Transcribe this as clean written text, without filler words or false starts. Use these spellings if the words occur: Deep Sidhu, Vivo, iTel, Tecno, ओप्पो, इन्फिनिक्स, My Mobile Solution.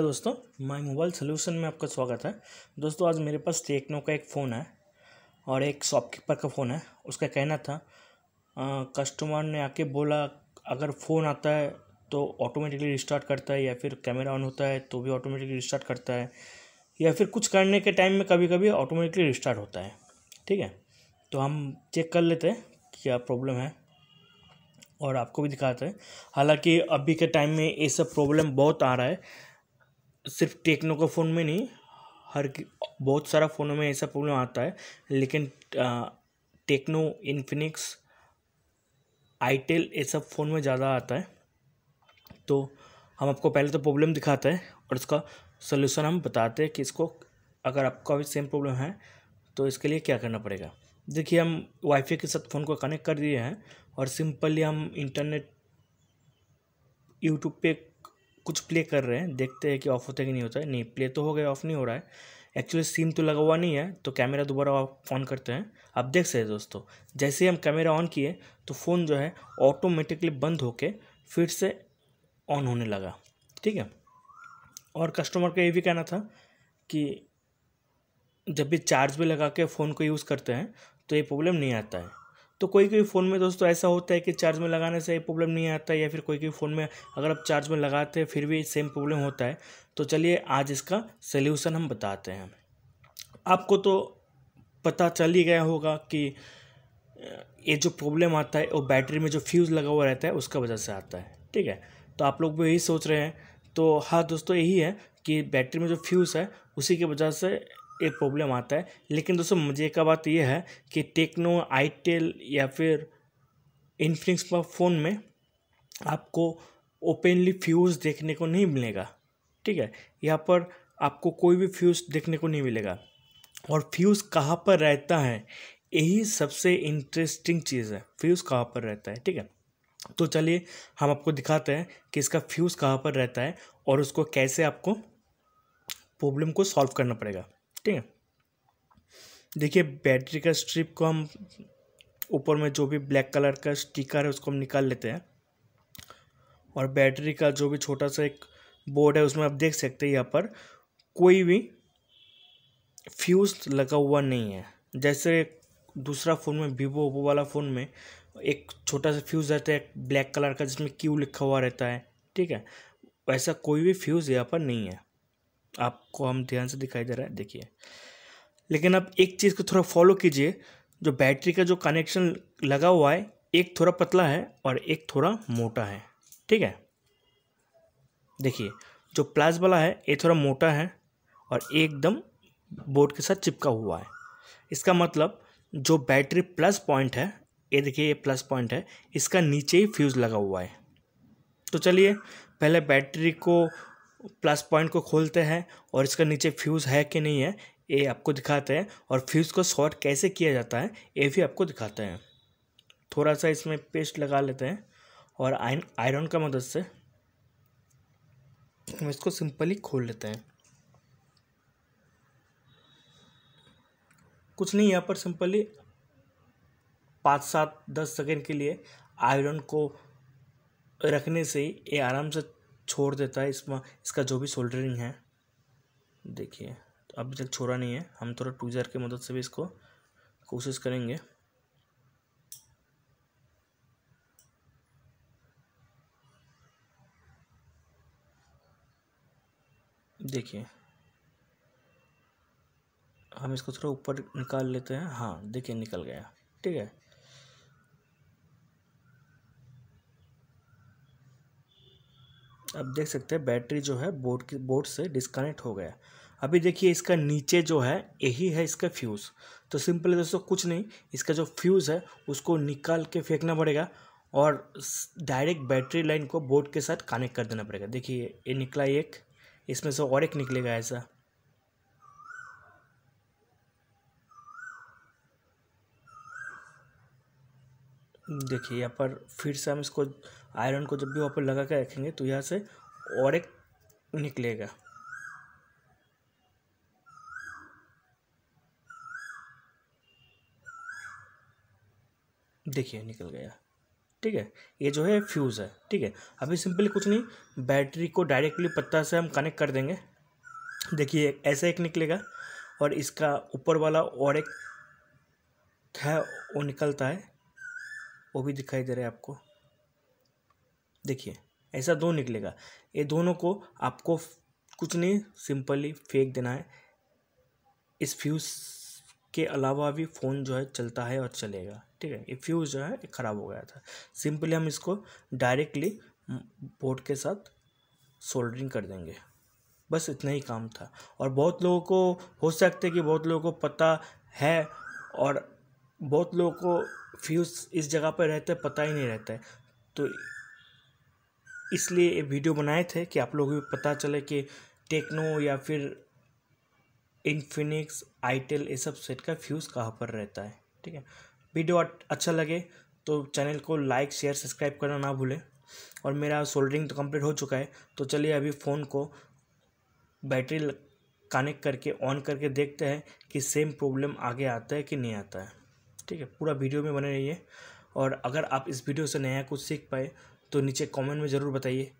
Hello दोस्तों, my mobile solution में आपका स्वागत है। दोस्तों आज मेरे पास टेक्नो का एक फ़ोन है और एक शॉपकीपर का फ़ोन है। उसका कहना था कस्टमर ने आके बोला अगर फ़ोन आता है तो ऑटोमेटिकली रिस्टार्ट करता है, या फिर कैमरा ऑन होता है तो भी ऑटोमेटिकली रिस्टार्ट करता है, या फिर कुछ करने के टाइम में कभी कभी ऑटोमेटिकली रिस्टार्ट होता है। ठीक है, तो हम चेक कर लेते हैं क्या प्रॉब्लम है और आपको भी दिखाते हैं। हालांकि अभी के टाइम में ये सब प्रॉब्लम बहुत आ रहा है, सिर्फ टेक्नो का फ़ोन में नहीं, हर बहुत सारा फ़ोनों में ऐसा प्रॉब्लम आता है। लेकिन टेक्नो, इन्फिनिक्स, आईटेल ये सब फ़ोन में ज़्यादा आता है। तो हम आपको पहले तो प्रॉब्लम दिखाते हैं और इसका सलूशन हम बताते हैं कि इसको अगर आपका भी सेम प्रॉब्लम है तो इसके लिए क्या करना पड़ेगा। देखिए, हम वाईफाई के साथ फ़ोन को कनेक्ट कर दिए हैं और सिंपली हम इंटरनेट यूट्यूब पे कुछ प्ले कर रहे हैं, देखते हैं कि ऑफ होता है कि नहीं होता है। नहीं, प्ले तो हो गया, ऑफ नहीं हो रहा है। एक्चुअली सिम तो लगा हुआ नहीं है, तो कैमरा दोबारा ऑन करते हैं। आप देख सकते हैं दोस्तों, जैसे ही हम कैमरा ऑन किए तो फ़ोन जो है ऑटोमेटिकली बंद होके फिर से ऑन होने लगा। ठीक है, और कस्टमर का ये भी कहना था कि जब भी चार्ज भी लगा के फ़ोन को यूज़ करते हैं तो ये प्रॉब्लम नहीं आता है। तो कोई कोई फ़ोन में दोस्तों ऐसा होता है कि चार्ज में लगाने से ये प्रॉब्लम नहीं आता है, या फिर कोई कोई फ़ोन में अगर आप चार्ज में लगाते हैं फिर भी सेम प्रॉब्लम होता है। तो चलिए आज इसका सल्यूशन हम बताते हैं। आपको तो पता चल ही गया होगा कि ये जो प्रॉब्लम आता है वो बैटरी में जो फ्यूज़ लगा हुआ रहता है उसका वजह से आता है। ठीक है, तो आप लोग भी यही सोच रहे हैं। तो हाँ दोस्तों, यही है कि बैटरी में जो फ्यूज़ है उसी की वजह से एक प्रॉब्लम आता है। लेकिन दोस्तों मजे का बात यह है कि टेक्नो, आईटेल या फिर इन्फिनिक्स पर फ़ोन में आपको ओपनली फ्यूज़ देखने को नहीं मिलेगा। ठीक है, यहाँ पर आपको कोई भी फ्यूज़ देखने को नहीं मिलेगा। और फ्यूज़ कहाँ पर रहता है, यही सबसे इंटरेस्टिंग चीज़ है, फ्यूज़ कहाँ पर रहता है। ठीक है, तो चलिए हम आपको दिखाते हैं कि इसका फ्यूज़ कहाँ पर रहता है और उसको कैसे आपको प्रॉब्लम को सॉल्व करना पड़ेगा। ठीक है, देखिए बैटरी का स्ट्रिप को हम ऊपर में जो भी ब्लैक कलर का स्टिकर है उसको हम निकाल लेते हैं, और बैटरी का जो भी छोटा सा एक बोर्ड है उसमें आप देख सकते हैं यहाँ पर कोई भी फ्यूज़ लगा हुआ नहीं है। जैसे दूसरा फ़ोन में, वीवो ओप्पो वाला फ़ोन में एक छोटा सा फ्यूज़ रहता है ब्लैक कलर का जिसमें क्यू लिखा हुआ रहता है। ठीक है, वैसा कोई भी फ्यूज़ यहाँ पर नहीं है, आपको हम ध्यान से दिखाई दे रहा है, देखिए। लेकिन आप एक चीज़ को थोड़ा फॉलो कीजिए, जो बैटरी का जो कनेक्शन लगा हुआ है एक थोड़ा पतला है और एक थोड़ा मोटा है। ठीक है, देखिए जो प्लस वाला है ये थोड़ा मोटा है और एकदम बोर्ड के साथ चिपका हुआ है। इसका मतलब जो बैटरी प्लस पॉइंट है, ये देखिए ये प्लस पॉइंट है, इसका नीचे ही फ्यूज़ लगा हुआ है। तो चलिए पहले बैटरी को प्लस पॉइंट को खोलते हैं और इसका नीचे फ्यूज़ है कि नहीं है ये आपको दिखाते हैं, और फ्यूज़ को शॉर्ट कैसे किया जाता है ये भी आपको दिखाते हैं। थोड़ा सा इसमें पेस्ट लगा लेते हैं और आयरन का मदद से हम इसको सिंपली खोल लेते हैं। कुछ नहीं, यहाँ पर सिंपली 5-7-10 सेकेंड के लिए आयरन को रखने से ही ये आराम से छोड़ देता है। इसमें इसका जो भी सोल्डरिंग है, देखिए अभी तक छोड़ा नहीं है, हम थोड़ा टूजर की मदद से भी इसको कोशिश करेंगे। देखिए हम इसको थोड़ा ऊपर निकाल लेते हैं। हाँ देखिए निकल गया। ठीक है, अब देख सकते हैं बैटरी जो है बोर्ड से डिस्कनेक्ट हो गया। अभी देखिए इसका नीचे जो है यही है इसका फ्यूज़। तो सिंपल दोस्तों कुछ नहीं, इसका जो फ्यूज़ है उसको निकाल के फेंकना पड़ेगा और डायरेक्ट बैटरी लाइन को बोर्ड के साथ कनेक्ट कर देना पड़ेगा। देखिए ये निकला एक, इसमें से और एक निकलेगा ऐसा। देखिए यहाँ पर फिर से हम इसको आयरन को जब भी वहाँ पर लगा के रखेंगे तो यहाँ से और एक निकलेगा। देखिए निकल गया। ठीक है, ये जो है फ्यूज़ है। ठीक है, अभी सिंपली कुछ नहीं, बैटरी को डायरेक्टली पत्ता से हम कनेक्ट कर देंगे। देखिए ऐसा एक निकलेगा और इसका ऊपर वाला और एक है वो निकलता है, वो भी दिखाई दे रहा है आपको। देखिए ऐसा दो निकलेगा, ये दोनों को आपको कुछ नहीं सिंपली फेंक देना है। इस फ्यूज़ के अलावा भी फ़ोन जो है चलता है और चलेगा। ठीक है, ये फ्यूज़ जो है ख़राब हो गया था, सिंपली हम इसको डायरेक्टली बोर्ड के साथ सोल्डरिंग कर देंगे, बस इतना ही काम था। और बहुत लोगों को हो सकता है कि बहुत लोगों को पता है और बहुत लोगों को फ्यूज़ इस जगह पर रहता है पता ही नहीं रहता है, तो इसलिए ये वीडियो बनाए थे कि आप लोगों को भी पता चले कि टेक्नो या फिर इन्फिनिक्स, आईटेल, ये सब सेट का फ्यूज़ कहाँ पर रहता है। ठीक है, वीडियो अच्छा लगे तो चैनल को लाइक, शेयर, सब्सक्राइब करना ना भूलें। और मेरा सोल्डरिंग तो कंप्लीट हो चुका है, तो चलिए अभी फ़ोन को बैटरी कनेक्ट करके ऑन करके देखते हैं कि सेम प्रॉब्लम आगे आता है कि नहीं आता है। ठीक है, पूरा वीडियो में बने रहिए। और अगर आप इस वीडियो से नया कुछ सीख पाए तो नीचे कमेंट में ज़रूर बताइए।